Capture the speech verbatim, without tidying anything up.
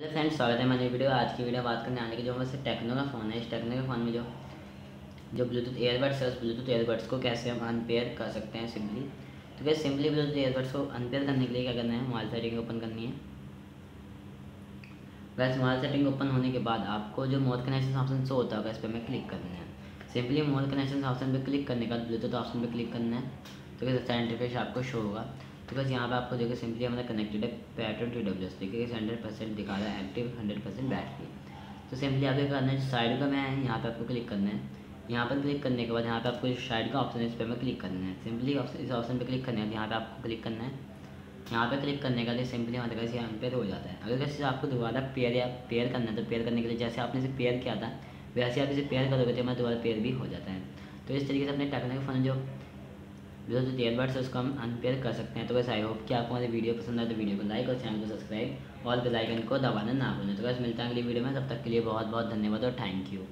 Hello friends, स्वागत है मेरी वीडियो। आज की वीडियो बात करने आने की जो हमारे टेक्नो का फ़ोन है। इस टेक्नो के फ़ोन में जो जो ब्लूटूथ एयरबड्स है, उस ब्लूटूथ एयरबड्स को कैसे हम अनपेयर कर सकते हैं सिंपली। तो क्या सिंपली ब्लूटूथ एयरबड्स को अनपेयर करने के लिए क्या करना है, मोबाइल सेटिंग ओपन करनी है। वैसे मोबाइल सेटिंग ओपन होने के बाद आपको जो मोर कनेक्शन ऑप्शन शो होता होगा, इस पर हमें क्लिक करना है। सिंपली मोर कनेक्शन ऑप्शन पर क्लिक करने के बाद ब्लूटूथ ऑप्शन पर क्लिक करना है। तो क्या सारा इंटरफेस आपको शो होगा। तो बस यहाँ पे आपको देखो सिंपली हमारा कनेक्टेड है पैटर्न टू डब्ल्यू एस, देखिए हंड्रेड परसेंट दिखा रहा है, एक्टिव हंड्रेड परसेंट बैटरी। तो सिंपली आपको करना है, साइड का मैं यहाँ पे आपको क्लिक करना है। यहाँ पर क्लिक करने के बाद यहाँ पे आपको जो साइड का ऑप्शन है, इस पर हमें क्लिक करना है। सिंपली इस ऑप्शन पर क्लिक करने के बाद यहाँ पर आपको क्लिक करना है। यहाँ पर क्लिक करने के लिए सिंपली हमारे पास अनपेयर हो जाता है। अगर जैसे आपको दोबारा पेयर या पेयर करना है, तो पेयर करने के लिए जैसे आपने इसे पेयर किया था, वैसे आप इसे पेयर करोगे तो हमारा दोबारा पेयर भी हो जाता है। तो इस तरीके से अपने टेक्नो फोन जो जो जो एयरबड्स है उसको हम अनपेयर कर सकते हैं। तो बस आई होप कि आपको हमारी वीडियो पसंद आए, तो वीडियो को लाइक और चैनल को सब्सक्राइब और बेल आइकन को दबाना ना भूलें। तो बस मिलता है अगली वीडियो में, तब तक के लिए बहुत बहुत धन्यवाद और थैंक यू।